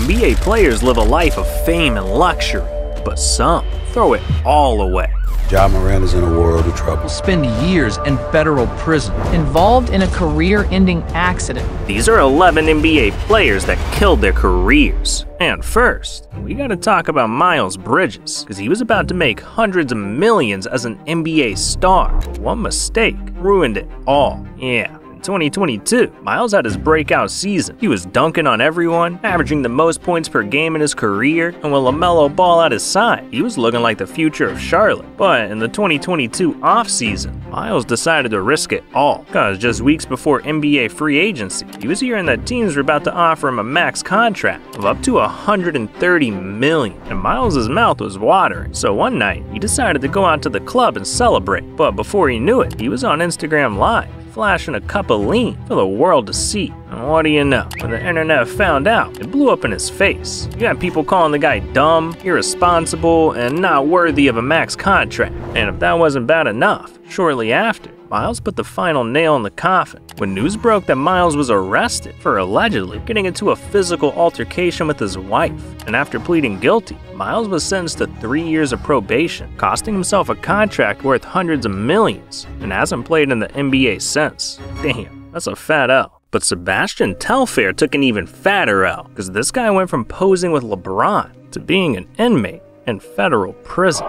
NBA players live a life of fame and luxury, but some throw it all away. Ja Morant is in a world of trouble. He'll spend years in federal prison, involved in a career-ending accident. These are 11 NBA players that killed their careers. And first, we gotta talk about Miles Bridges, because he was about to make hundreds of millions as an NBA star, but one mistake ruined it all. Yeah. 2022, Miles had his breakout season. He was dunking on everyone, averaging the most points per game in his career, and with LaMelo Ball at his side, he was looking like the future of Charlotte. But in the 2022 offseason, Miles decided to risk it all, because just weeks before NBA free agency, he was hearing that teams were about to offer him a max contract of up to $130 million, and Miles' mouth was watering. So one night, he decided to go out to the club and celebrate, but before he knew it, he was on Instagram Live, flashing a cup of lean for the world to see. And what do you know? When the internet found out, it blew up in his face. You got people calling the guy dumb, irresponsible, and not worthy of a max contract. And if that wasn't bad enough, shortly after, Miles put the final nail in the coffin when news broke that Miles was arrested for allegedly getting into a physical altercation with his wife. And after pleading guilty, Miles was sentenced to 3 years of probation, costing himself a contract worth hundreds of millions, and hasn't played in the NBA since. Damn, that's a fat L. But Sebastian Telfair took an even fatter L, because this guy went from posing with LeBron to being an inmate in federal prison.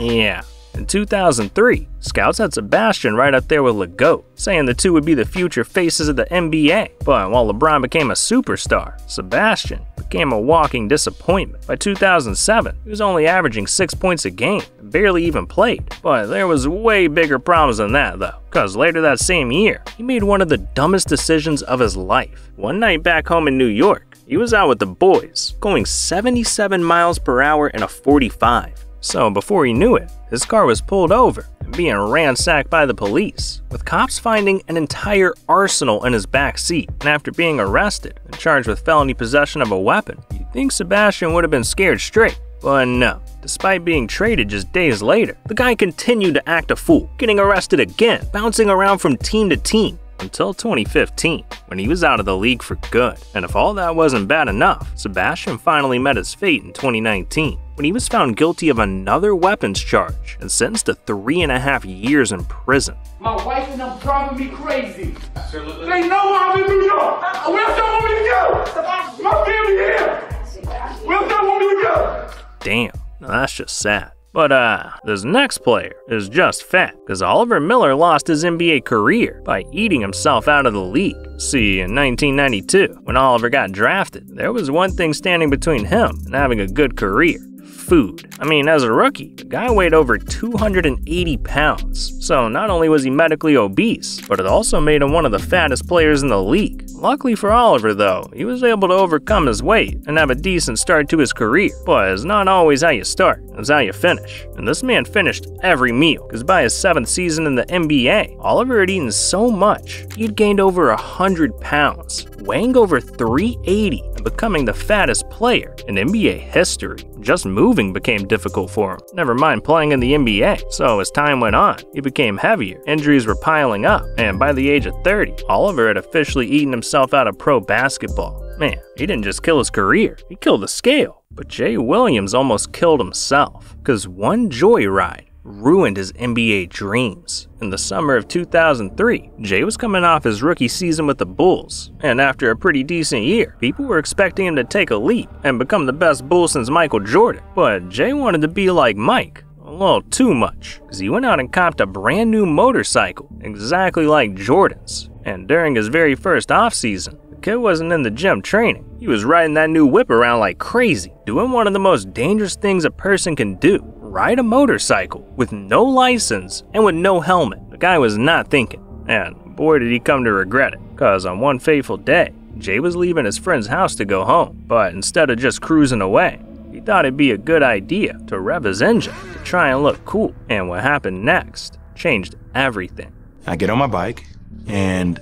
Yeah. In 2003, scouts had Sebastian right up there with LeGoat, saying the two would be the future faces of the NBA. But while LeBron became a superstar, Sebastian became a walking disappointment. By 2007, he was only averaging 6 points a game and barely even played. But there was way bigger problems than that, though, because later that same year, he made one of the dumbest decisions of his life. One night back home in New York, he was out with the boys, going 77 miles per hour in a 45. So before he knew it, his car was pulled over and being ransacked by the police, with cops finding an entire arsenal in his back seat. And after being arrested and charged with felony possession of a weapon, you'd think Sebastian would have been scared straight, but no. Despite being traded just days later, the guy continued to act a fool, getting arrested again, bouncing around from team to team, until 2015, when he was out of the league for good. And if all that wasn't bad enough, Sebastian finally met his fate in 2019, when he was found guilty of another weapons charge and sentenced to 3.5 years in prison. My wife and them driving me crazy. Absolutely. They know I'm in New York. Where's that woman to go? My family here. Where's that woman to go? Damn, that's just sad. But this next player is just fat, because Oliver Miller lost his NBA career by eating himself out of the league. See, in 1992, when Oliver got drafted, there was one thing standing between him and having a good career: food. I mean, as a rookie, the guy weighed over 280 pounds. So not only was he medically obese, but it also made him one of the fattest players in the league. Luckily for Oliver, though, he was able to overcome his weight and have a decent start to his career. But it's not always how you start, it's how you finish. And this man finished every meal, because by his 7th season in the NBA, Oliver had eaten so much, he'd gained over 100 pounds, weighing over 380 and becoming the fattest player in NBA history. Just moving became difficult for him, never mind playing in the NBA. So as time went on, he became heavier, injuries were piling up, and by the age of 30, Oliver had officially eaten himself out of pro basketball. Man, he didn't just kill his career, he killed the scale. But Jay Williams almost killed himself, because one joyride ruined his NBA dreams. In the summer of 2003, Jay was coming off his rookie season with the Bulls, and after a pretty decent year, people were expecting him to take a leap and become the best Bull since Michael Jordan. But Jay wanted to be like Mike a little too much, because he went out and copped a brand new motorcycle, exactly like Jordan's. And during his very first offseason, the kid wasn't in the gym training. He was riding that new whip around like crazy, doing one of the most dangerous things a person can do: ride a motorcycle with no license and with no helmet. The guy was not thinking, and boy did he come to regret it, because on one fateful day, Jay was leaving his friend's house to go home, but instead of just cruising away, he thought it'd be a good idea to rev his engine to try and look cool. And what happened next changed everything. I get on my bike, and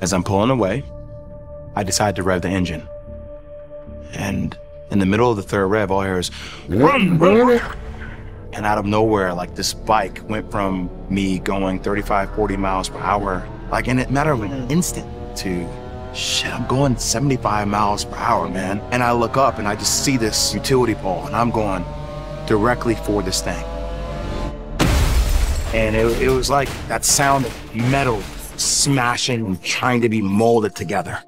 as I'm pulling away, I decide to rev the engine. And in the middle of the third rev, all I hear is, "Run, brother!" And out of nowhere, like, this bike went from me going 35, 40 miles per hour, like in a matter of an instant, to shit, I'm going 75 miles per hour, man. And I look up and I just see this utility pole and I'm going directly for this thing. And it was like that sound of metal smashing and trying to be molded together.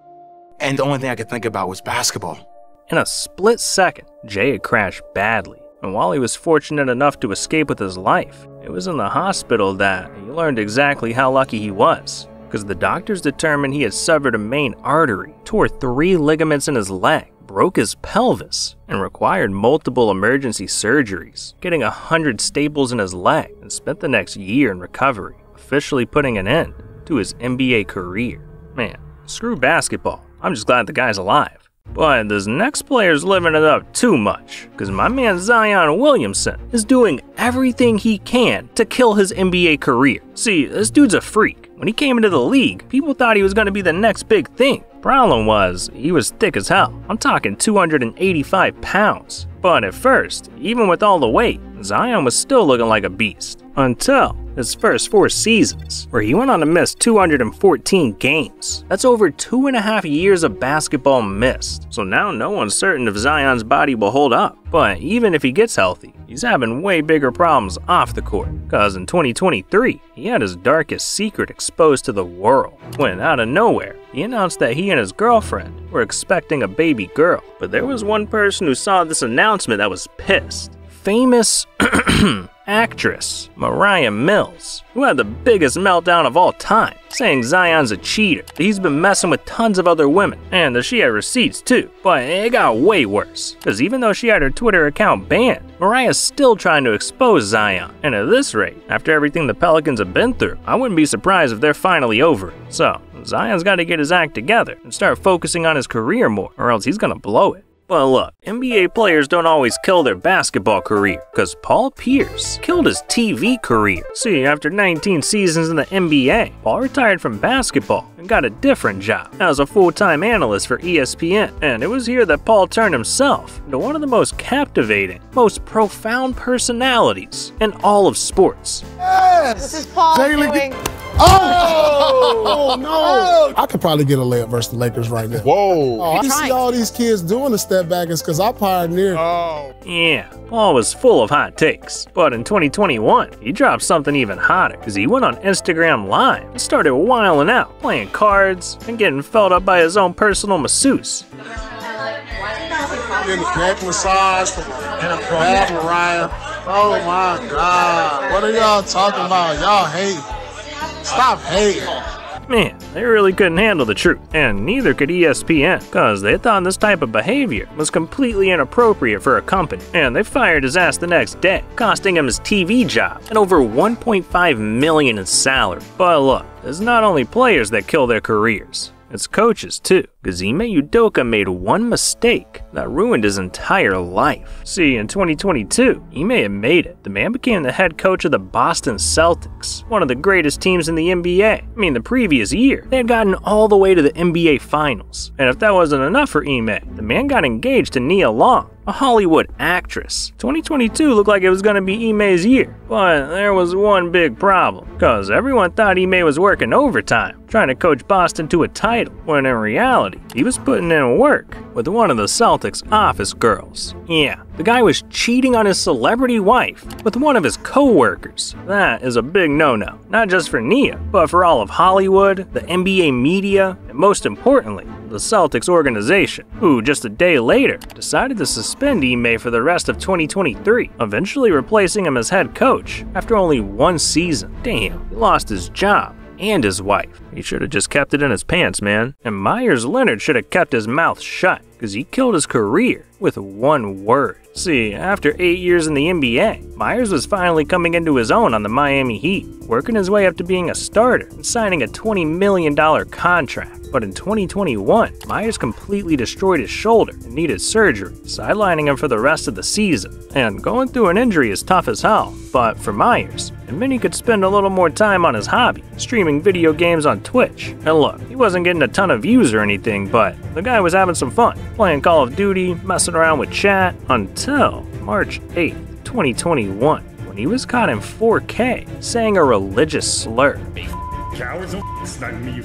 And the only thing I could think about was basketball. In a split second, Jay had crashed badly. And while he was fortunate enough to escape with his life, it was in the hospital that he learned exactly how lucky he was, because the doctors determined he had severed a main artery, tore 3 ligaments in his leg, broke his pelvis, and required multiple emergency surgeries, getting 100 staples in his leg, and spent the next year in recovery, officially putting an end to his NBA career. Man, screw basketball. I'm just glad the guy's alive. But this next player's living it up too much, because my man Zion Williamson is doing everything he can to kill his NBA career. See, this dude's a freak. When he came into the league, people thought he was going to be the next big thing. Problem was, he was thick as hell. I'm talking 285 pounds. But at first, even with all the weight, Zion was still looking like a beast. Until his first 4 seasons, where he went on to miss 214 games. That's over 2.5 years of basketball missed, so now no one's certain if Zion's body will hold up. But even if he gets healthy, he's having way bigger problems off the court, because in 2023, he had his darkest secret exposed to the world, when out of nowhere, he announced that he and his girlfriend were expecting a baby girl. But there was one person who saw this announcement that was pissed. Famous actress Mariah Mills, who had the biggest meltdown of all time, saying Zion's a cheater, that he's been messing with tons of other women, and that she had receipts too. But it got way worse, because even though she had her Twitter account banned, Mariah's still trying to expose Zion. And at this rate, after everything the Pelicans have been through, I wouldn't be surprised if they're finally over it. So Zion's got to get his act together and start focusing on his career more, or else he's gonna blow it. Well, look, NBA players don't always kill their basketball career, because Paul Pierce killed his TV career. See, after 19 seasons in the NBA, Paul retired from basketball and got a different job as a full-time analyst for ESPN. And it was here that Paul turned himself into one of the most captivating, most profound personalities in all of sports. Yes! This is Paul doing... Oh! Oh, no! I could probably get a layup versus the Lakers right now. Whoa! Oh, you see all these kids doing the step back is because I pioneered. Oh. Yeah, Paul was full of hot takes. But in 2021, he dropped something even hotter, because he went on Instagram Live and started wilding out, playing cards, and getting felt up by his own personal masseuse. Getting back massage from Mariah. Oh my God. What are y'all talking about? Y'all hate. Stop hating. Man, they really couldn't handle the truth, and neither could ESPN, because they thought this type of behavior was completely inappropriate for a company, and they fired his ass the next day, costing him his TV job and over $1.5 million in salary. But look, it's not only players that kill their careers, it's coaches too, because Ime Udoka made one mistake that ruined his entire life. See, in 2022, Ime had made it. The man became the head coach of the Boston Celtics, one of the greatest teams in the NBA. I mean, the previous year, they had gotten all the way to the NBA Finals. And if that wasn't enough for Ime, the man got engaged to Nia Long, a Hollywood actress. 2022 looked like it was going to be Ime's year, but there was one big problem, because everyone thought Ime was working overtime, trying to coach Boston to a title, when in reality, he was putting in work with one of the Celtics' office girls. Yeah, the guy was cheating on his celebrity wife with one of his co-workers. That is a big no-no, not just for Nia, but for all of Hollywood, the NBA media, and most importantly, the Celtics organization, who just a day later decided to suspend Ime for the rest of 2023, eventually replacing him as head coach after only 1 season. Damn, he lost his job and his wife. He should have just kept it in his pants, man. And Myers Leonard should have kept his mouth shut, because he killed his career with one word. See, after 8 years in the NBA, Myers was finally coming into his own on the Miami Heat, working his way up to being a starter and signing a $20 million contract. But in 2021, Myers completely destroyed his shoulder and needed surgery, sidelining him for the rest of the season. And going through an injury is tough as hell, but for Myers, it meant he could spend a little more time on his hobby, streaming video games on Twitch. And look, he wasn't getting a ton of views or anything, but the guy was having some fun, playing Call of Duty, messing around with chat, until March 8th, 2021, when he was caught in 4K saying a religious slur. Cowards, don't snug me, you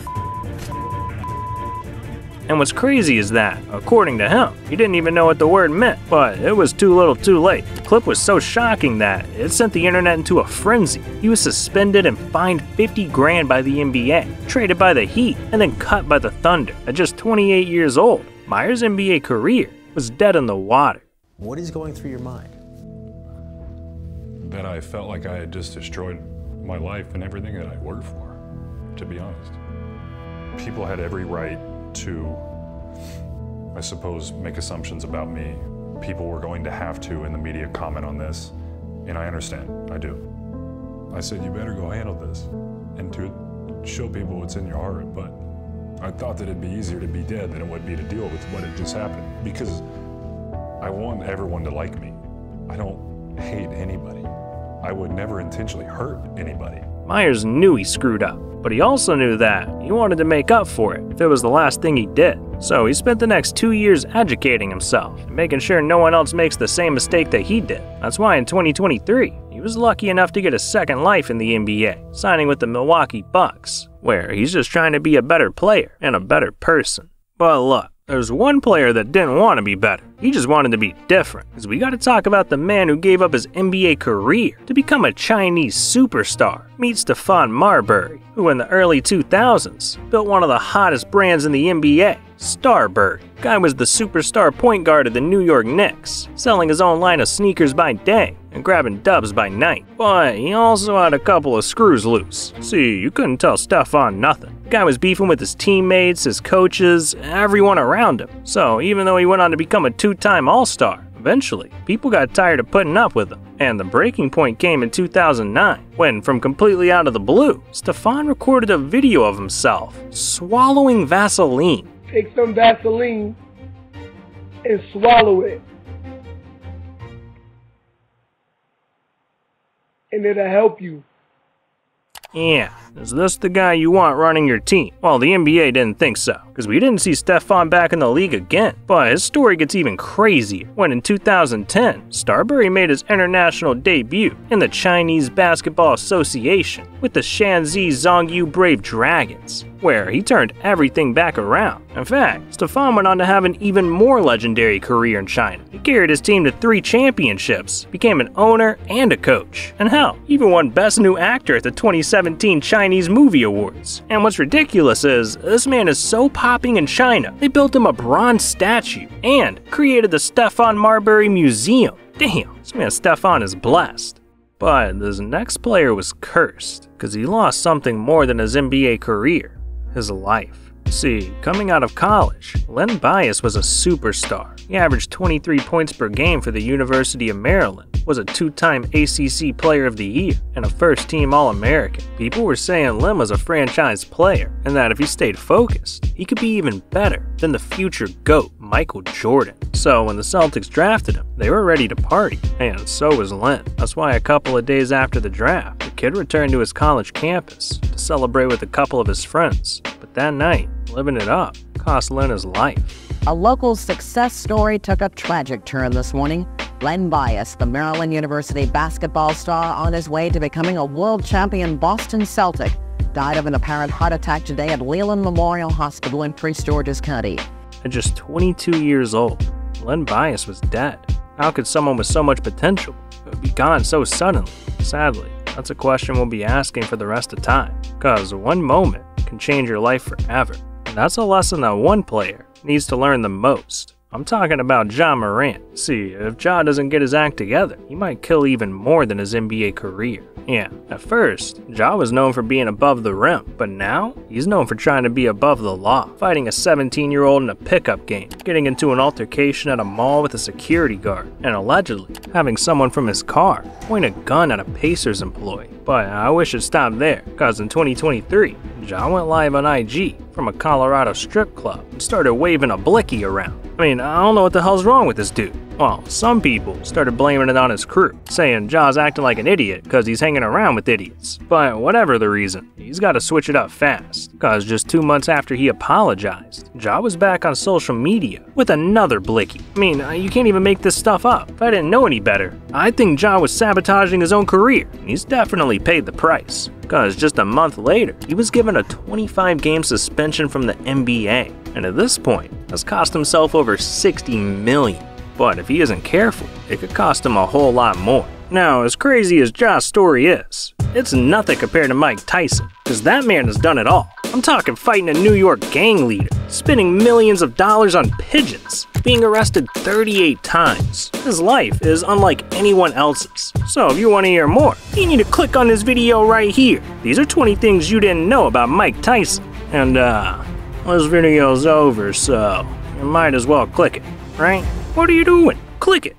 And what's crazy is that, according to him, he didn't even know what the word meant, but it was too little too late. The clip was so shocking that it sent the internet into a frenzy. He was suspended and fined $50,000 by the NBA, traded by the Heat, and then cut by the Thunder. At just 28 years old, Myers' NBA career was dead in the water. What is going through your mind? That I felt like I had just destroyed my life and everything that I worked for, to be honest. People had every right to, I suppose, make assumptions about me. People were going to have to in the media comment on this, and I understand, I do. I said, you better go handle this and to show people what's in your heart, but I thought that it'd be easier to be dead than it would be to deal with what had just happened, because I want everyone to like me. I don't hate anybody. I would never intentionally hurt anybody. Myers knew he screwed up, but he also knew that he wanted to make up for it if it was the last thing he did. So he spent the next 2 years educating himself and making sure no one else makes the same mistake that he did. That's why in 2023, he was lucky enough to get a second life in the NBA, signing with the Milwaukee Bucks, where he's just trying to be a better player and a better person. But look, there's one player that didn't want to be better. He just wanted to be different, because we gotta talk about the man who gave up his NBA career to become a Chinese superstar. Meet Stephon Marbury, who in the early 2000s built one of the hottest brands in the NBA, Starbury. Guy was the superstar point guard of the New York Knicks, selling his own line of sneakers by day and grabbing dubs by night. But he also had a couple of screws loose. See, you couldn't tell Stephon nothing. The guy was beefing with his teammates, his coaches, everyone around him. So even though he went on to become a two-time All-Star, eventually, people got tired of putting up with him. And the breaking point came in 2009, when from completely out of the blue, Stephon recorded a video of himself swallowing Vaseline. Take some Vaseline and swallow it, and it'll help you. Yeah, is this the guy you want running your team? Well, the NBA didn't think so, because we didn't see Stephon back in the league again. But his story gets even crazier, when in 2010, Starbury made his international debut in the Chinese Basketball Association with the Shanxi Zongyu Brave Dragons, where he turned everything back around. In fact, Stephon went on to have an even more legendary career in China. He carried his team to 3 championships, became an owner and a coach, and hell, even won Best New Actor at the 2017 Chinese Movie Awards. And what's ridiculous is, this man is so popping in China, they built him a bronze statue and created the Stephon Marbury Museum. Damn, this man Stephon is blessed. But this next player was cursed, because he lost something more than his NBA career. His life. See, coming out of college, Len Bias was a superstar. He averaged 23 points per game for the University of Maryland, was a 2-time ACC Player of the Year, and a first-team All-American. People were saying Len was a franchise player, and that if he stayed focused, he could be even better than the future GOAT, Michael Jordan. So when the Celtics drafted him, they were ready to party, and so was Len. That's why a couple of days after the draft, the kid returned to his college campus to celebrate with a couple of his friends. But that night, living it up cost Len his life. A local success story took a tragic turn this morning. Len Bias, the Maryland University basketball star on his way to becoming a world champion Boston Celtic, died of an apparent heart attack today at Leland Memorial Hospital in Prince George's County. At just 22 years old, Len Bias was dead. How could someone with so much potential be gone so suddenly? Sadly, that's a question we'll be asking for the rest of time, because one moment can change your life forever. And that's a lesson that one player needs to learn the most. I'm talking about Ja Morant. See, if Ja doesn't get his act together, he might kill even more than his NBA career. Yeah, at first, Ja was known for being above the rim, but now, he's known for trying to be above the law, fighting a 17-year-old in a pickup game, getting into an altercation at a mall with a security guard, and allegedly having someone from his car point a gun at a Pacers employee. But I wish it stopped there, because in 2023, Ja went live on IG from a Colorado strip club and started waving a blicky around. I mean, I don't know what the hell's wrong with this dude. Well, some people started blaming it on his crew, saying Ja's acting like an idiot because he's hanging around with idiots. But whatever the reason, he's got to switch it up fast, because just 2 months after he apologized, Ja was back on social media with another blicky. I mean, you can't even make this stuff up. If I didn't know any better, I think Ja was sabotaging his own career, and he's definitely paid the price, because just a month later, he was given a 25-game suspension from the NBA. and at this point has cost himself over $60 million. But if he isn't careful, it could cost him a whole lot more. Now, as crazy as Ja's story is, it's nothing compared to Mike Tyson, because that man has done it all. I'm talking fighting a New York gang leader, spending millions of dollars on pigeons, being arrested 38 times. His life is unlike anyone else's. So if you want to hear more, you need to click on this video right here. These are 20 things you didn't know about Mike Tyson. And this video's over, so you might as well click it, right? What are you doing? Click it.